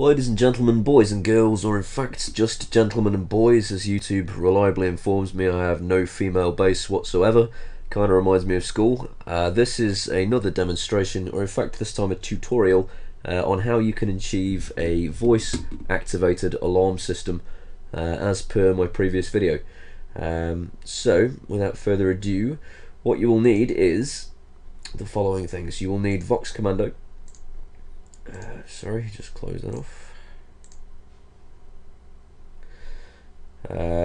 Ladies and gentlemen, boys and girls, or in fact just gentlemen and boys, as YouTube reliably informs me, I have no female base whatsoever. Kinda reminds me of school. This is another demonstration, or in fact this time a tutorial, on how you can achieve a voice activated alarm system as per my previous video. So without further ado, what you will need is the following things. You will need Vox Commando. Sorry, just close that off.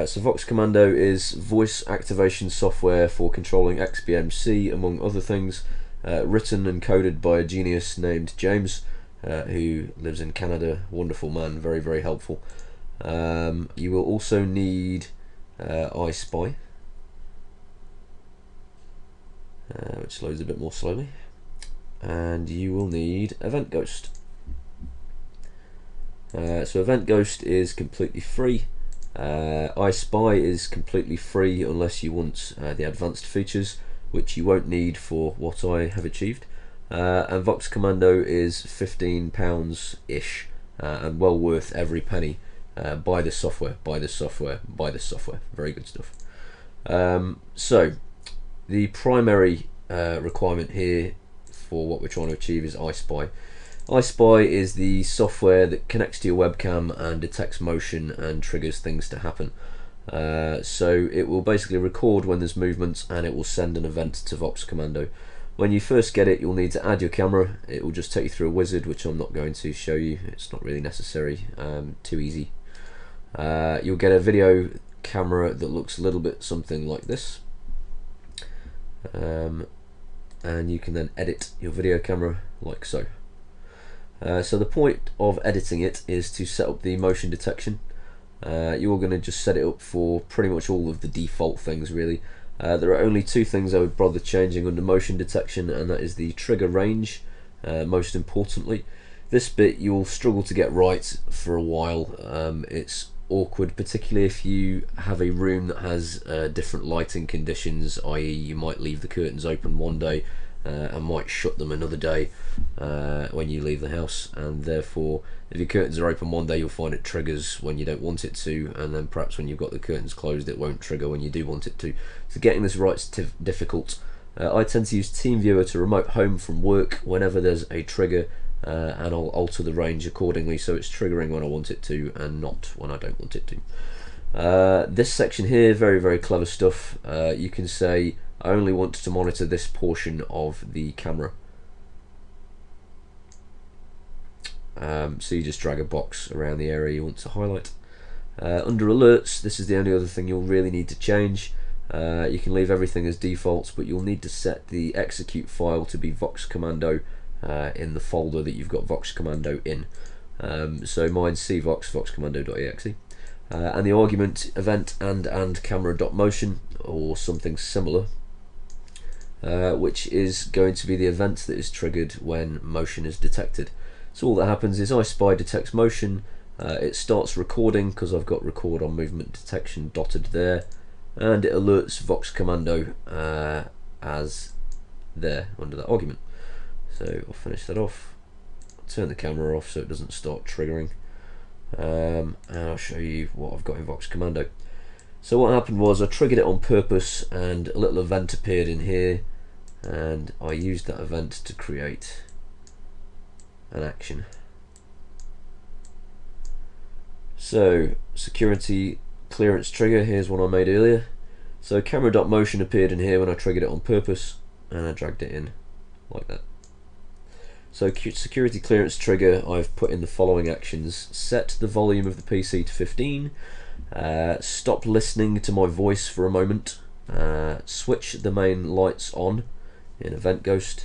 So Vox Commando is voice activation software for controlling XBMC, among other things, written and coded by a genius named James, who lives in Canada. Wonderful man, very, very helpful. You will also need iSpy, which loads a bit more slowly. And you will need EventGhost. So EventGhost is completely free. iSpy is completely free unless you want the advanced features, which you won't need for what I have achieved. And Vox Commando is £15-ish, and well worth every penny. Buy the software, buy the software, buy the software. Very good stuff. So the primary requirement here, what we're trying to achieve, is iSpy. iSpy is the software that connects to your webcam and detects motion and triggers things to happen. So it will basically record when there's movements, and it will send an event to Vox Commando. When you first get it, you'll need to add your camera. It will just take you through a wizard, which I'm not going to show you. It's not really necessary, too easy. You'll get a video camera that looks a little bit something like this. And you can then edit your video camera like so. So the point of editing it is to set up the motion detection. You're going to just set it up for pretty much all of the default things, really. There are only two things I would bother changing under motion detection, and that is the trigger range, most importantly. This bit you'll struggle to get right for a while. It's awkward, particularly if you have a room that has different lighting conditions, i.e. you might leave the curtains open one day and might shut them another day when you leave the house, and therefore if your curtains are open one day, you'll find it triggers when you don't want it to, and then perhaps when you've got the curtains closed, it won't trigger when you do want it to. So getting this right is difficult. I tend to use TeamViewer to remote home from work whenever there's a trigger, and I'll alter the range accordingly, so it's triggering when I want it to and not when I don't want it to. This section here, very, very clever stuff. You can say, I only want to monitor this portion of the camera. So you just drag a box around the area you want to highlight. Under alerts, this is the only other thing you'll really need to change. You can leave everything as default, but you'll need to set the execute file to be Vox Commando in the folder that you've got Vox Commando in. So mine's cvox, voxcommando.exe. And the argument, event and camera.motion, or something similar, which is going to be the event that is triggered when motion is detected. So all that happens is iSpy detects motion, it starts recording, because I've got record on movement detection dotted there, and it alerts Vox Commando as there, under that argument. So I'll finish that off, turn the camera off so it doesn't start triggering, and I'll show you what I've got in Vox Commando. So what happened was I triggered it on purpose, and a little event appeared in here, and I used that event to create an action. So security clearance trigger, here's one I made earlier. So camera.motion appeared in here when I triggered it on purpose, and I dragged it in like that. So security clearance trigger, I've put in the following actions. Set the volume of the PC to 15, stop listening to my voice for a moment, switch the main lights on in EventGhost,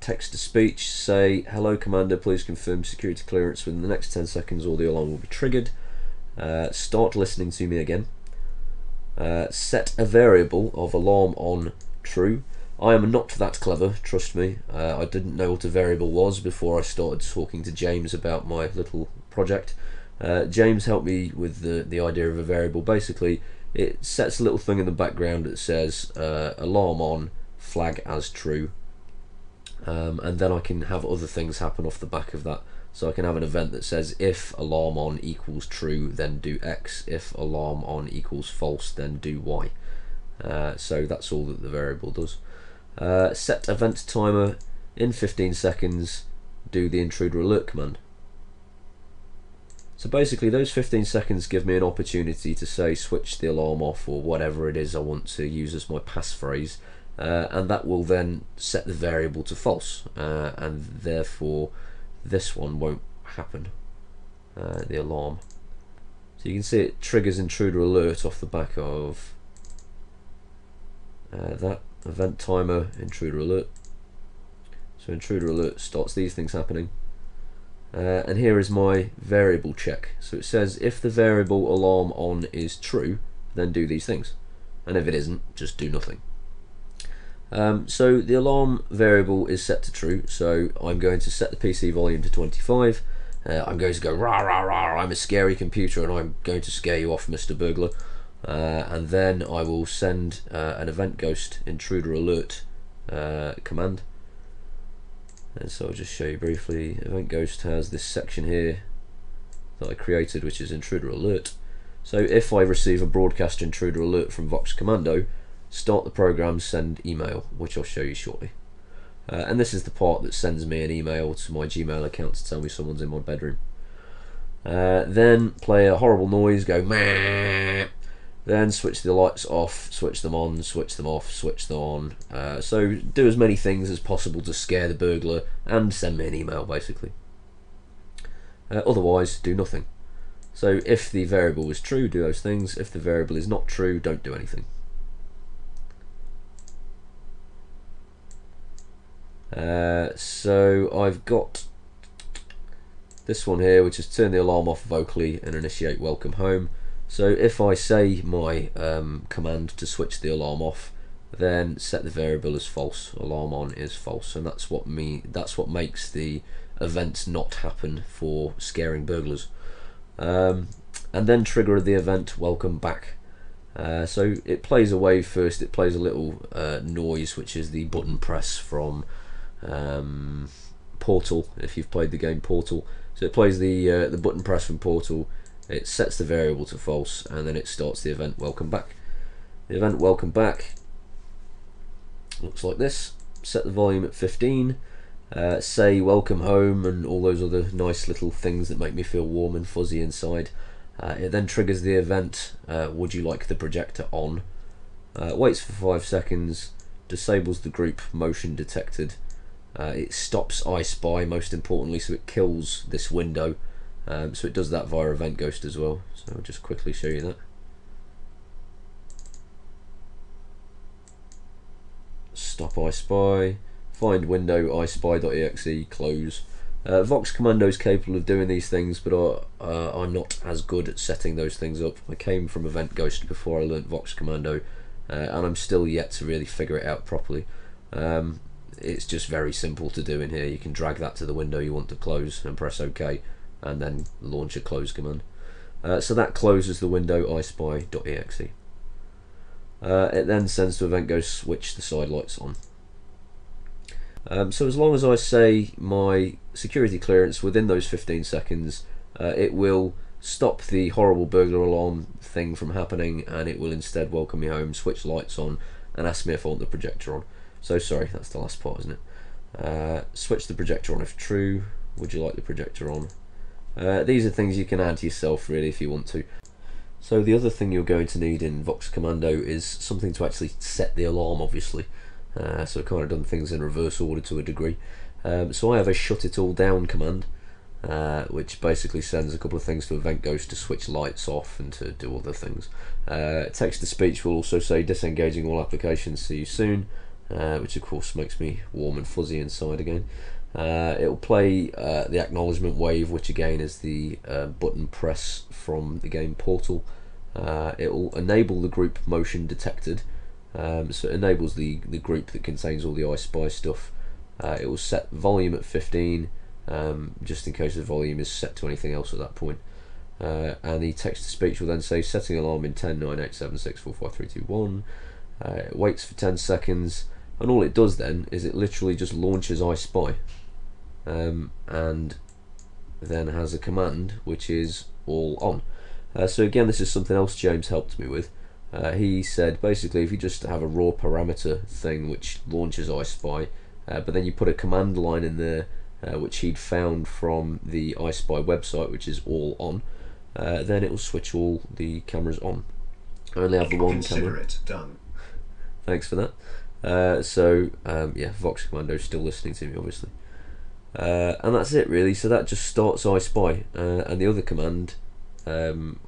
text to speech, say, hello Commander, please confirm security clearance within the next 10 seconds or the alarm will be triggered. Start listening to me again. Set a variable of alarm on true. I am not that clever, trust me. I didn't know what a variable was before I started talking to James about my little project. James helped me with the idea of a variable. Basically, it sets a little thing in the background that says alarm on, flag as true, and then I can have other things happen off the back of that. So I can have an event that says if alarm on equals true, then do X, if alarm on equals false, then do Y. So that's all that the variable does. Set event timer in 15 seconds, do the intruder alert command. So basically those 15 seconds give me an opportunity to say switch the alarm off or whatever it is I want to use as my passphrase, and that will then set the variable to false, and therefore this one won't happen, the alarm. So you can see it triggers intruder alert off the back of that event timer, intruder alert. So intruder alert starts these things happening, and here is my variable check. So it says if the variable alarm on is true, then do these things, and if it isn't, just do nothing. So the alarm variable is set to true, so I'm going to set the PC volume to 25. I'm going to go rah rah rah, I'm a scary computer and I'm going to scare you off, Mr. Burglar. And then I will send an EventGhost intruder alert command. And so I'll just show you briefly. EventGhost has this section here that I created, which is intruder alert. So if I receive a broadcast intruder alert from Vox Commando, start the program send email, which I'll show you shortly. And this is the part that sends me an email to my Gmail account to tell me someone's in my bedroom. Then play a horrible noise, go meh. Then switch the lights off, switch them on, switch them off, switch them on. So do as many things as possible to scare the burglar and send me an email, basically. Otherwise, do nothing. So if the variable is true, do those things. If the variable is not true, don't do anything. So I've got this one here, which is turn the alarm off vocally and initiate welcome home. So if I say my command to switch the alarm off, then set the variable as false, alarm on is false, and that's what makes the events not happen for scaring burglars. And then trigger the event welcome back. So it plays a wave first, it plays a little noise, which is the button press from Portal, if you've played the game Portal. So it plays the button press from Portal, it sets the variable to false, and then it starts the event welcome back. The event welcome back looks like this. Set the volume at 15, say welcome home and all those other nice little things that make me feel warm and fuzzy inside. It then triggers the event, would you like the projector on? Waits for 5 seconds, disables the group motion detected. It stops iSpy, most importantly, so it kills this window. So it does that via EventGhost as well. So I'll just quickly show you that. Stop iSpy, find window iSpy.exe, close. Vox Commando is capable of doing these things, but I'm not as good at setting those things up. I came from EventGhost before I learnt Vox Commando, and I'm still yet to really figure it out properly. It's just very simple to do in here. You can drag that to the window you want to close and press OK, and then launch a close command. So that closes the window iSpy.exe. It then sends to EventGhost switch the side lights on. So as long as I say my security clearance within those 15 seconds, it will stop the horrible burglar alarm thing from happening, and it will instead welcome me home, switch lights on, and ask me if I want the projector on. So sorry, that's the last part, isn't it? Switch the projector on if true, would you like the projector on? These are things you can add yourself really if you want to. So the other thing you're going to need in Vox Commando is something to actually set the alarm, obviously. So I've kind of done things in reverse order to a degree. So I have a shut it all down command, which basically sends a couple of things to EventGhost to switch lights off and to do other things. Text to speech will also say disengaging all applications, see you soon, which of course makes me warm and fuzzy inside again. It'll play the acknowledgement wave, which again is the button press from the game Portal. It'll enable the group motion detected. So it enables the group that contains all the iSpy stuff. It will set volume at 15, just in case the volume is set to anything else at that point. And the text to speech will then say setting alarm in 10, 9, 8, 7, 6, 4, 5, 3, 2, 1. It waits for 10 seconds, and all it does then is it literally just launches iSpy. And then has a command which is all on. So again, this is something else James helped me with. He said basically if you just have a raw parameter thing which launches iSpy, but then you put a command line in there which he'd found from the iSpy website, which is all on, then it will switch all the cameras on. I only have the one camera. It done. Thanks for that. Yeah, Vox Commando is still listening to me, obviously. And that's it really. So that just starts iSpy, and the other command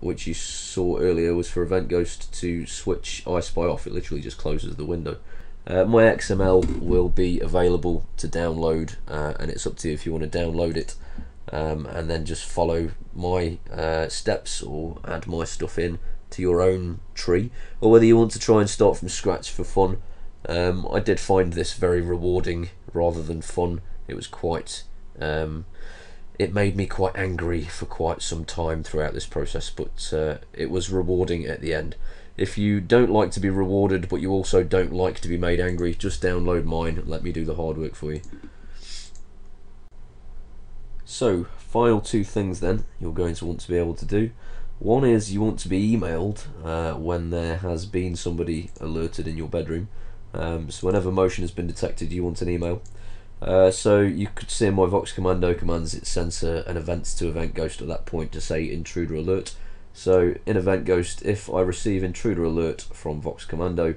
which you saw earlier was for EventGhost to switch iSpy off. It literally just closes the window. My XML will be available to download, and it's up to you if you want to download it, and then just follow my steps or add my stuff in to your own tree, or whether you want to try and start from scratch for fun. I did find this very rewarding rather than fun. It was quite it made me quite angry for quite some time throughout this process, but it was rewarding at the end. If you don't like to be rewarded but you also don't like to be made angry, just download mine and let me do the hard work for you. So final two things then you're going to want to be able to do. One is you want to be emailed when there has been somebody alerted in your bedroom. So whenever motion has been detected, you want an email. So you could see in my Vox Commando commands, it sends an event to EventGhost at that point to say intruder alert. So in EventGhost, if I receive intruder alert from Vox Commando,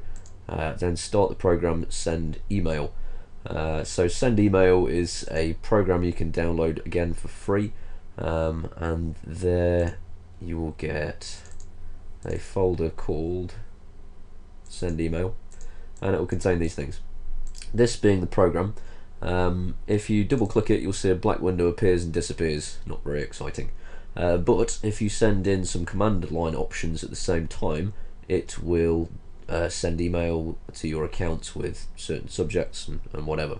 then start the program sendEmail. So sendEmail is a program you can download again for free, and there you will get a folder called sendEmail, and it will contain these things. This being the program. If you double click it, you'll see a black window appears and disappears. Not very exciting, but if you send in some command line options at the same time, it will send email to your account with certain subjects and whatever.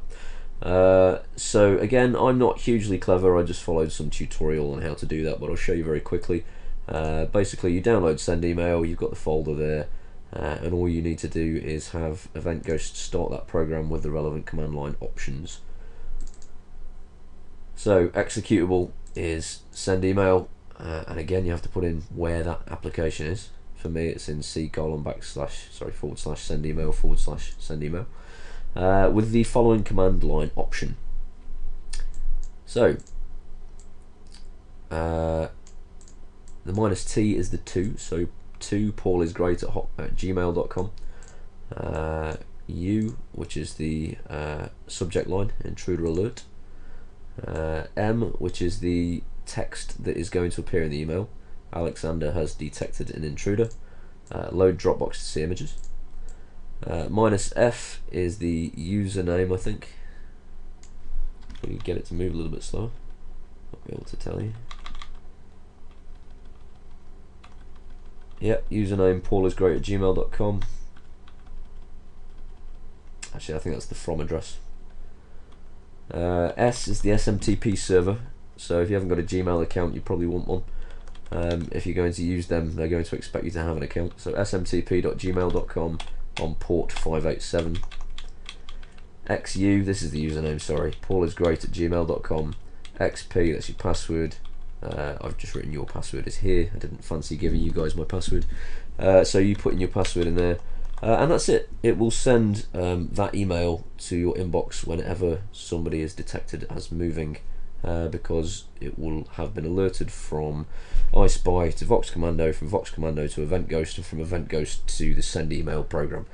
So again, I'm not hugely clever, I just followed some tutorial on how to do that, but I'll show you very quickly. Basically you download sendEmail, you've got the folder there, and all you need to do is have EventGhost start that program with the relevant command line options. So executable is sendEmail, and again you have to put in where that application is. For me it's in c://sendEmail/sendEmail, with the following command line option. So the -t is the 2, so to paulisgreat@gmail.com. U, which is the subject line, intruder alert. M, which is the text that is going to appear in the email. Alexander has detected an intruder. Load Dropbox to see images. -F is the username, I think. If we can get it to move a little bit slower, I'll be able to tell you. Yep, username paulisgreat@gmail.com. Actually, I think that's the from address. S is the SMTP server, so if you haven't got a Gmail account, you probably want one. If you're going to use them, they're going to expect you to have an account. So smtp.gmail.com on port 587. XU, this is the username, sorry, paulisgreat@gmail.com. XP, that's your password. I've just written your password is here. I didn't fancy giving you guys my password, so you put in your password in there, and that's it. It will send that email to your inbox whenever somebody is detected as moving, because it will have been alerted from iSpy to Vox Commando, from Vox Commando to EventGhost, and from EventGhost to the sendEmail program.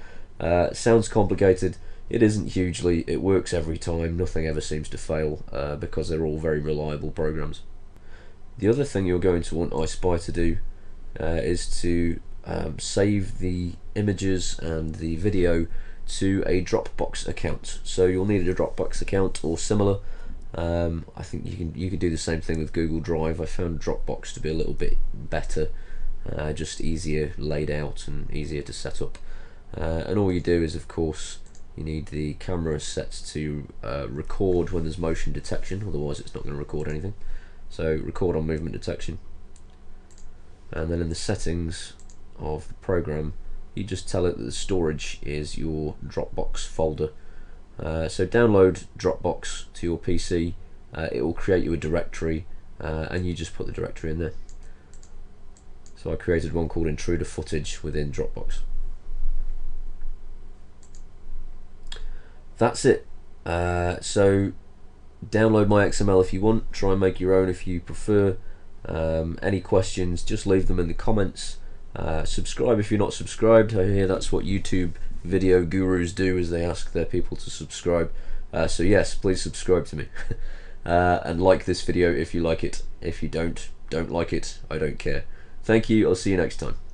Sounds complicated. It isn't hugely. It works every time. Nothing ever seems to fail, because they're all very reliable programs. The other thing you're going to want iSpy to do is to save the images and the video to a Dropbox account. So you'll need a Dropbox account or similar. I think you can do the same thing with Google Drive. I found Dropbox to be a little bit better, just easier laid out and easier to set up. And all you do is, of course, you need the camera set to record when there's motion detection, otherwise it's not going to record anything. So record on movement detection, and then in the settings of the program you just tell it that the storage is your Dropbox folder. So download Dropbox to your PC, it will create you a directory and you just put the directory in there. So I created one called Intruder Footage within Dropbox. That's it. So download my XML if you want, try and make your own if you prefer. Any questions, just leave them in the comments. Subscribe if you're not subscribed. I hear that's what YouTube video gurus do, is they ask their people to subscribe. So yes, please subscribe to me. And like this video if you like it. If you don't like it, I don't care. Thank you, I'll see you next time.